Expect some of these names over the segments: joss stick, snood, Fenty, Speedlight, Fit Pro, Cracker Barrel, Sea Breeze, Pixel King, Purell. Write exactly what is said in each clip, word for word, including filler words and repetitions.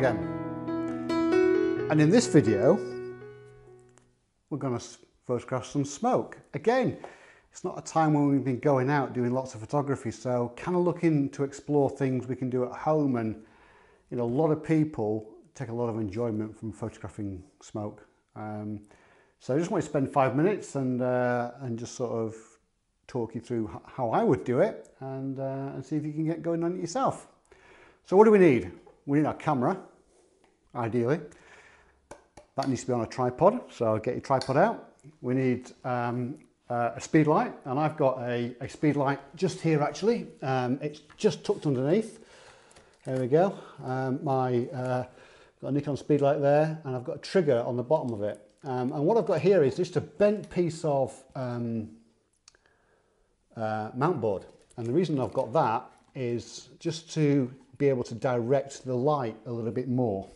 hello again. And in this video we're going to photograph some smoke. Again, it's not a time when we've been going out doing lots of photography, so kind of looking to explore things we can do at home. And you know, a lot of people take a lot of enjoyment from photographing smoke. Um, so I just want to spend five minutes and uh, and just sort of talk you through how I would do it, and, uh, and see if you can get going on it yourself. So what do we need? We need our camera, ideally. That needs to be on a tripod, so get your tripod out. We need um, uh, a speed light, and I've got a, a speed light just here actually. Um, it's just tucked underneath. There we go. Um, my uh, got a Nikon speed light there, and I've got a trigger on the bottom of it. Um, and what I've got here is just a bent piece of um, uh, mount board. And the reason I've got that is just to be able to direct the light a little bit more.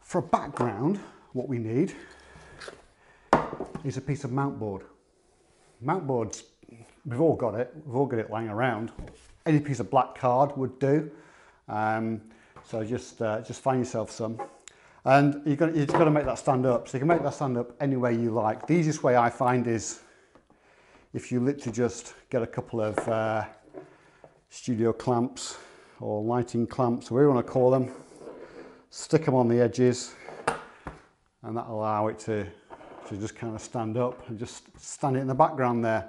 For a background, what we need is a piece of mount board. Mount boards, we've all got it, we've all got it lying around. Any piece of black card would do. Um, so just uh, just find yourself some. And you're gonna, you've got to make that stand up. So you can make that stand up any way you like. The easiest way I find is if you literally just get a couple of uh, studio clamps or lighting clamps, whatever you want to call them, stick them on the edges, and that'll allow it to, to just kind of stand up and just stand it in the background there.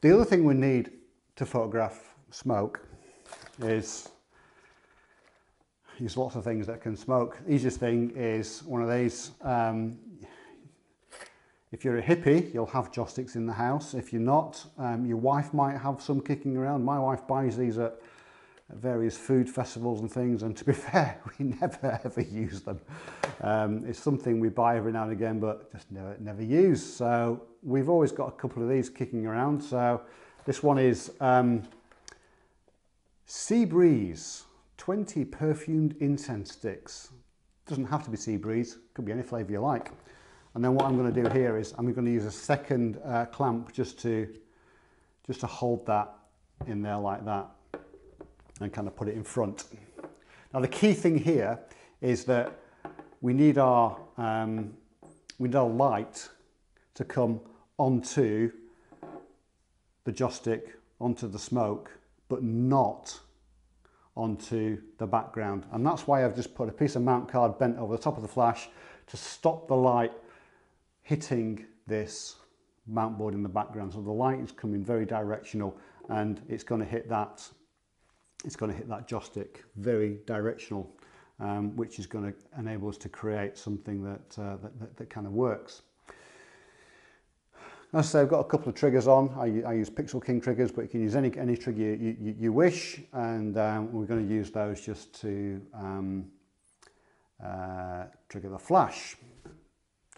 The other thing we need to photograph smoke is, there's lots of things that can smoke. The easiest thing is one of these. Um, If you're a hippie, you'll have joss sticks in the house. If you're not, um, your wife might have some kicking around. My wife buys these at, at various food festivals and things, and to be fair, we never ever use them. Um, it's something we buy every now and again, but just never, never use. So we've always got a couple of these kicking around. So this one is um, Sea Breeze, twenty perfumed incense sticks. Doesn't have to be Sea Breeze, could be any flavour you like. And then what I'm going to do here is I'm going to use a second uh, clamp just to just to hold that in there like that, and kind of put it in front. Now the key thing here is that we need our um, we need our light to come onto the joss stick, onto the smoke, but not onto the background. And that's why I've just put a piece of mount card bent over the top of the flash to stop the light hitting this mount board in the background. So the light is coming very directional, and it's going to hit that, it's going to hit that joss stick, very directional, um, which is going to enable us to create something that, uh, that, that, that kind of works. As I say, I've got a couple of triggers on. I, I use Pixel King triggers, but you can use any, any trigger you, you, you wish. And um, we're going to use those just to um, uh, trigger the flash.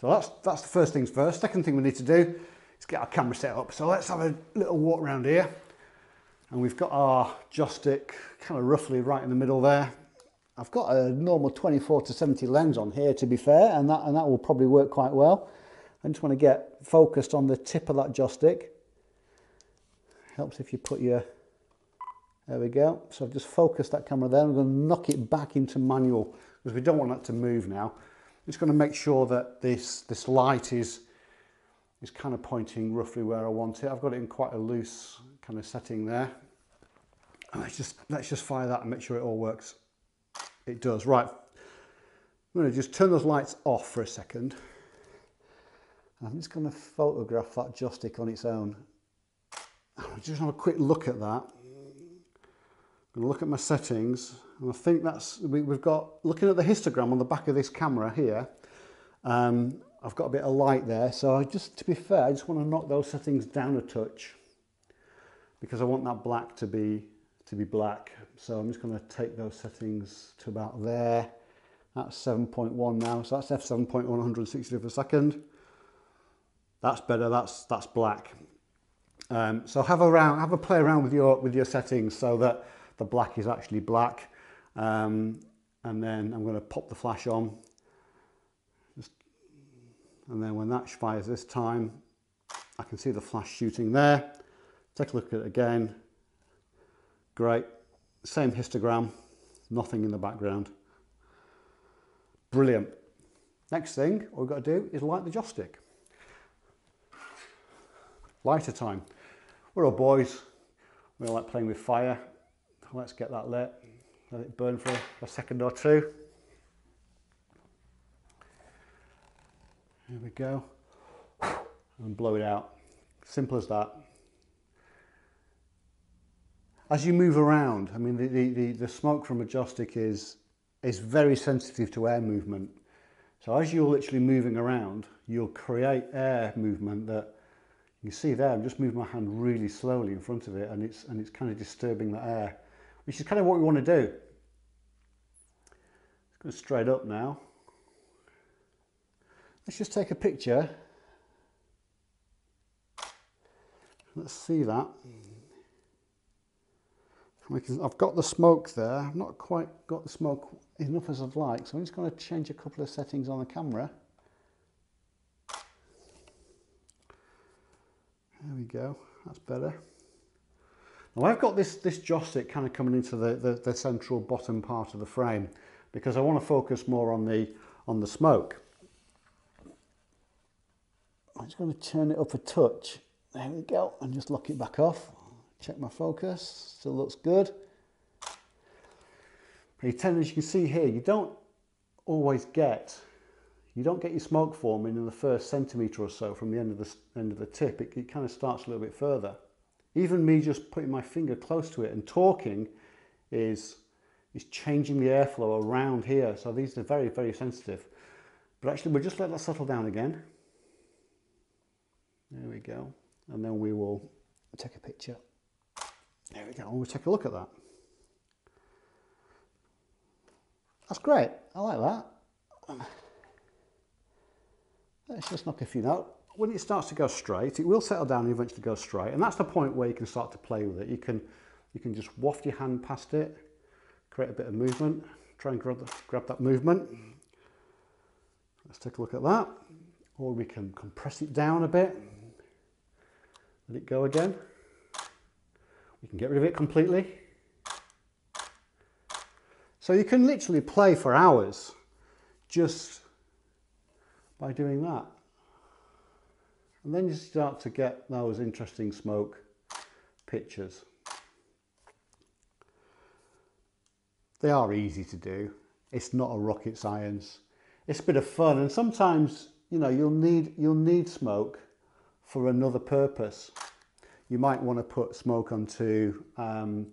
So that's, that's the first things first. Second thing we need to do is get our camera set up. So let's have a little walk around here. And we've got our joss stick kind of roughly right in the middle there. I've got a normal twenty-four to seventy lens on here, to be fair, and that, and that will probably work quite well. I just want to get focused on the tip of that joss stick. Helps if you put your, there we go. So I've just focused that camera there. I'm going to knock it back into manual because we don't want that to move now. It's going to make sure that this this light is is kind of pointing roughly where I want it. I've got it in quite a loose kind of setting there. And let's just let's just fire that and make sure it all works. It does. Right. I'm going to just turn those lights off for a second. I'm just going to photograph that joss stick on its own. I'll just have a quick look at that. I'm going to look at my settings, and I think that's, we, we've got, looking at the histogram on the back of this camera here, um, I've got a bit of light there, so I just, to be fair, I just want to knock those settings down a touch because I want that black to be, to be black. So I'm just going to take those settings to about there. That's seven point one now, so that's f seven point one, one hundred sixty for a second. That's better, that's, that's black. Um, so have a, round, have a play around with your, with your settings so that the black is actually black, um, and then I'm going to pop the flash on, just, and then when that fires this time, I can see the flash shooting there. Take a look at it again. Great, same histogram, nothing in the background. Brilliant. Next thing all we've got to do is light the joystick. Lighter time. We're all boys. We all like playing with fire. Let's get that lit. Let it burn for a second or two. There we go. And blow it out. Simple as that. As you move around, I mean, the, the, the smoke from a joystick is, is very sensitive to air movement. So as you're literally moving around, you'll create air movement that you see there. I'm just moving my hand really slowly in front of it, and it's, and it's kind of disturbing the air, which is kind of what we want to do. It's going straight up now. Let's just take a picture. Let's see that. I've got the smoke there. I've not quite got the smoke enough as I'd like, so I'm just going to change a couple of settings on the camera. There we go. That's better. Now I've got this this joystick kind of coming into the, the the central bottom part of the frame because I want to focus more on the on the smoke. I'm just going to turn it up a touch. There we go, and just lock it back off. Check my focus, still looks good. You tend, as you can see here, you don't always get, you don't get your smoke forming in the first centimetre or so from the end of the, end of the tip. It, it kind of starts a little bit further. Even me just putting my finger close to it and talking is, is changing the airflow around here. So these are very, very sensitive. But actually we'll just let that settle down again. There we go. And then we will take a picture. There we go, we'll take a look at that. That's great, I like that. Let's just knock a few out. When it starts to go straight, it will settle down and eventually go straight, and that's the point where you can start to play with it. You can, you can just waft your hand past it, create a bit of movement, try and grab, the, grab that movement. Let's take a look at that. Or we can compress it down a bit, let it go again. You can get rid of it completely. So you can literally play for hours just by doing that. And then you start to get those interesting smoke pictures. They are easy to do. It's not a rocket science. It's a bit of fun, and sometimes, you know, you'll need, you'll need smoke for another purpose. You might want to put smoke onto, um,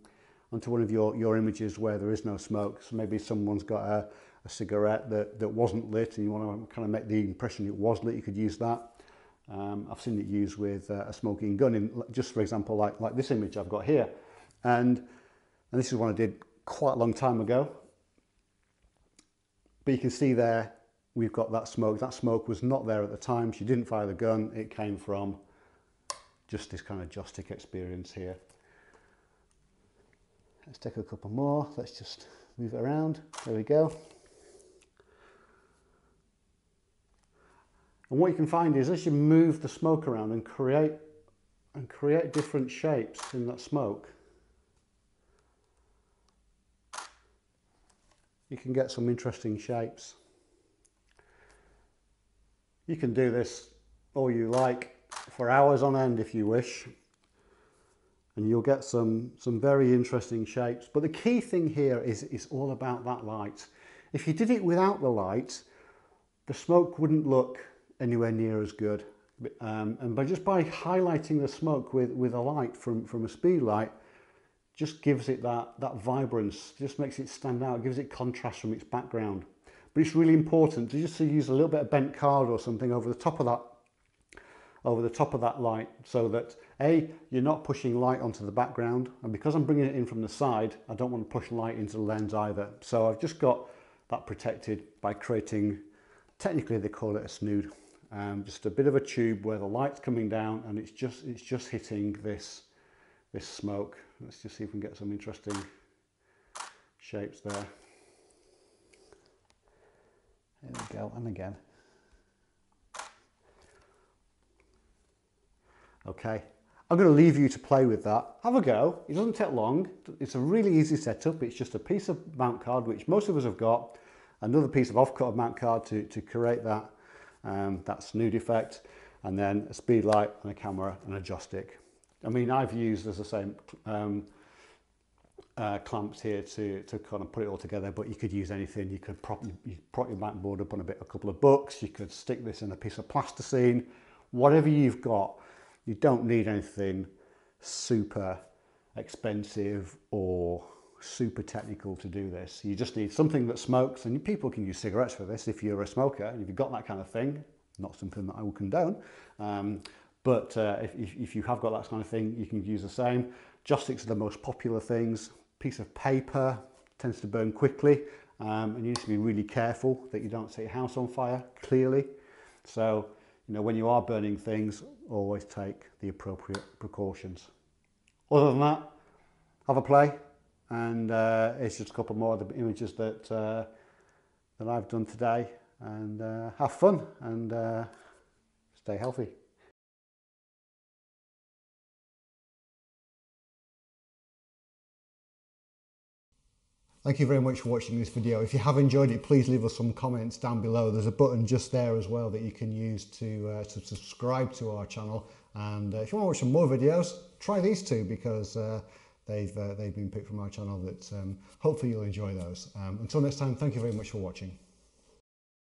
onto one of your, your images where there is no smoke. So maybe someone's got a, a cigarette that, that wasn't lit and you want to kind of make the impression it was lit, you could use that. Um, I've seen it used with uh, a smoking gun, in, just for example, like, like this image I've got here. And, and this is one I did quite a long time ago. But you can see there, we've got that smoke. That smoke was not there at the time. She didn't fire the gun, it came from just this kind of joystick experience here. Let's take a couple more. Let's just move it around. There we go. And what you can find is as you move the smoke around and create and create different shapes in that smoke, you can get some interesting shapes. You can do this all you like for hours on end if you wish, and you'll get some some very interesting shapes. But the key thing here is it's all about that light. If you did it without the light, the smoke wouldn't look anywhere near as good, um, and by just by highlighting the smoke with with a light from from a speed light just gives it that that vibrance, just makes it stand out, gives it contrast from its background. But it's really important to just use a little bit of bent card or something over the top of that over the top of that light, so that A, you're not pushing light onto the background, and because I'm bringing it in from the side, I don't want to push light into the lens either. So I've just got that protected by creating, technically they call it a snood, um, just a bit of a tube where the light's coming down and it's just it's just hitting this this smoke. Let's just see if we can get some interesting shapes there. There we go, and again. Okay, I'm going to leave you to play with that. Have a go. It doesn't take long. It's a really easy setup. It's just a piece of mount card, which most of us have got, another piece of offcut of mount card to, to create that, um, that snood effect, and then a speed light and a camera and a joystick. I mean, I've used, as I say, um, uh, clamps here to, to kind of put it all together, but you could use anything. You could prop, you prop your mount board up on a bit, a couple of books. You could stick this in a piece of plasticine, whatever you've got. You don't need anything super expensive or super technical to do this. You just need something that smokes, and people can use cigarettes for this if you're a smoker, and if you've got that kind of thing, not something that I will condone, um, but uh, if, if you have got that kind of thing, you can use the same. Joysticks are the most popular things. Piece of paper tends to burn quickly, um, and you need to be really careful that you don't set your house on fire, clearly. So, you know, when you are burning things, always take the appropriate precautions. Other than that, have a play, and uh, it's just a couple more of the images that, uh, that I've done today, and uh, have fun and uh, stay healthy. Thank you very much for watching this video. If you have enjoyed it, please leave us some comments down below. There's a button just there as well that you can use to, uh, to subscribe to our channel. And uh, if you want to watch some more videos, try these two, because uh, they've, uh, they've been picked from our channel that um, hopefully you'll enjoy those. Um, until next time, thank you very much for watching.